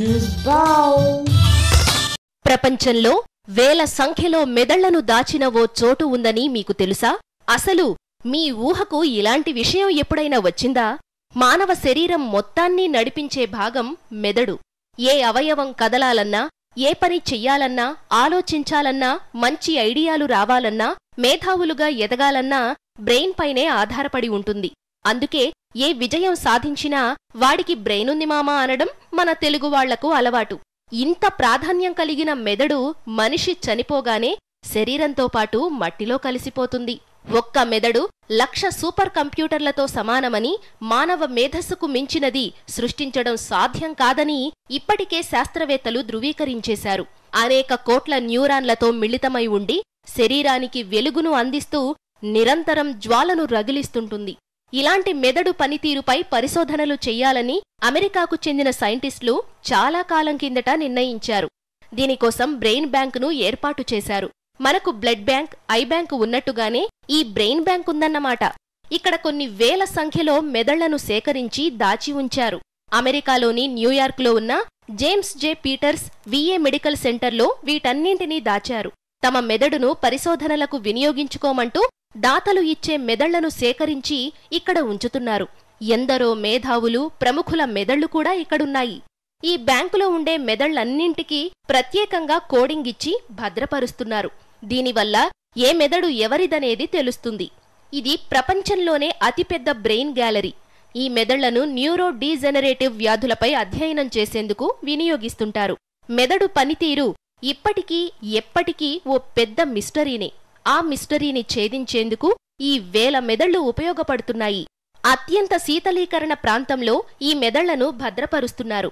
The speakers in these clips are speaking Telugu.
News Bowl. ప్రపంచంలో వేల సంఖ్యలో మెదళ్లను దాచిన ఓ చోటు ఉందని మీకు తెలుసా? అసలు మీ ఊహకు ఇలాంటి విషయం ఎప్పుడైనా వచ్చిందా? మానవ శరీరం మొత్తాన్ని నడిపించే భాగం మెదడు. ఏ అవయవం కదలాలన్నా, ఏ పని చెయ్యాలన్నా, ఆలోచించాలన్నా, మంచి ఐడియాలు రావాలన్నా, మేధావులుగా ఎదగాలన్నా బ్రెయిన్ పైనే ఆధారపడి ఉంటుంది. అందుకే ఏ విజయం సాధించినా వాడికి బ్రెయినుంది మామా అనడం మన తెలుగువాళ్లకు అలవాటు. ఇంత ప్రాధాన్యం కలిగిన మెదడు మనిషి చనిపోగానే శరీరంతో పాటు మట్టిలో కలిసిపోతుంది. ఒక్క మెదడు 1,00,000 సూపర్ కంప్యూటర్లతో సమానమని, మానవ మేధస్సుకు మించినది సృష్టించడం సాధ్యం కాదని ఇప్పటికే శాస్త్రవేత్తలు ధృవీకరించేశారు. అనేక కోట్ల న్యూరాన్లతో మిళితమై ఉండి శరీరానికి వెలుగును అందిస్తూ నిరంతరం జ్వాలను రగిలిస్తుంటుంది. ఇలాంటి మెదడు పనితీరుపై పరిశోధనలు చెయ్యాలని అమెరికాకు చెందిన సైంటిస్టులు చాలా కాలం కిందట నిర్ణయించారు. దీనికోసం బ్రెయిన్ బ్యాంకును ఏర్పాటు చేశారు. మనకు బ్లడ్ బ్యాంక్, ఐ బ్యాంకు ఉన్నట్టుగానే ఈ బ్రెయిన్ బ్యాంక్ ఉందన్నమాట. ఇక్కడ కొన్ని వేల సంఖ్యలో మెదళ్లను సేకరించి దాచి ఉంచారు. అమెరికాలోని న్యూయార్క్లో ఉన్న James J Peters VA medical సెంటర్లో వీటన్నింటినీ దాచారు. తమ మెదడును పరిశోధనలకు వినియోగించుకోమంటూ దాతలు ఇచ్చే మెదళ్లను సేకరించి ఇక్కడ ఉంచుతున్నారు. ఎందరో మేధావులు, ప్రముఖుల మెదళ్లు కూడా ఇక్కడున్నాయి. ఈ బ్యాంకులో ఉండే మెదళ్లన్నింటికీ ప్రత్యేకంగా కోడింగ్ ఇచ్చి భద్రపరుస్తున్నారు. దీనివల్ల ఏ మెదడు ఎవరిదనేది తెలుస్తుంది. ఇది ప్రపంచంలోనే అతిపెద్ద బ్రెయిన్ గ్యాలరీ. ఈ మెదళ్లను న్యూరో డీజెనరేటివ్ వ్యాధులపై అధ్యయనం చేసేందుకు వినియోగిస్తుంటారు. మెదడు పనితీరు ఇప్పటికీ ఎప్పటికీ ఓ పెద్ద మిస్టరీనే. ఆ మిస్టరీని ఛేదించేందుకు ఈ వేల మెదళ్లు ఉపయోగపడుతున్నాయి. అత్యంత శీతలీకరణ ప్రాంతంలో ఈ మెదళ్లను భద్రపరుస్తున్నారు.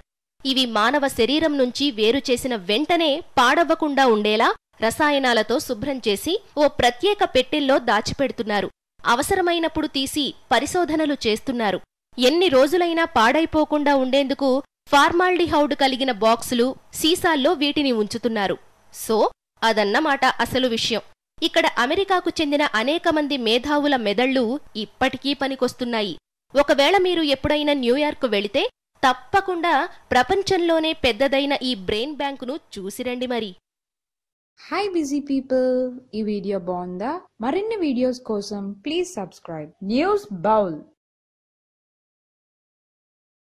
ఇవి మానవ శరీరం నుంచి వేరుచేసిన వెంటనే పాడవ్వకుండా ఉండేలా రసాయనాలతో శుభ్రం చేసి ఓ ప్రత్యేక పెట్టెల్లో దాచిపెడుతున్నారు. అవసరమైనప్పుడు తీసి పరిశోధనలు చేస్తున్నారు. ఎన్ని రోజులైనా పాడైపోకుండా ఉండేందుకు ఫార్మాల్డిహైడ్ కలిగిన బాక్సులు, సీసాల్లో వీటిని ఉంచుతున్నారు. సో అదన్నమాట అసలు విషయం. ఇక్కడ అమెరికాకు చెందిన అనేక మంది మేధావుల మెదళ్లు ఇప్పటికీ పనికొస్తున్నాయి. ఒకవేళ మీరు ఎప్పుడైనా న్యూయార్క్ వెళితే తప్పకుండా ప్రపంచంలోనే పెద్దదైన ఈ బ్రెయిన్ బ్యాంకును చూసిరండి మరి. హై బిజీ పీపుల్, ఈ వీడియో బాగుందా? మరిన్ని వీడియోస్ కోసం ప్లీజ్ సబ్స్క్రైబ్ న్యూస్ బౌల్.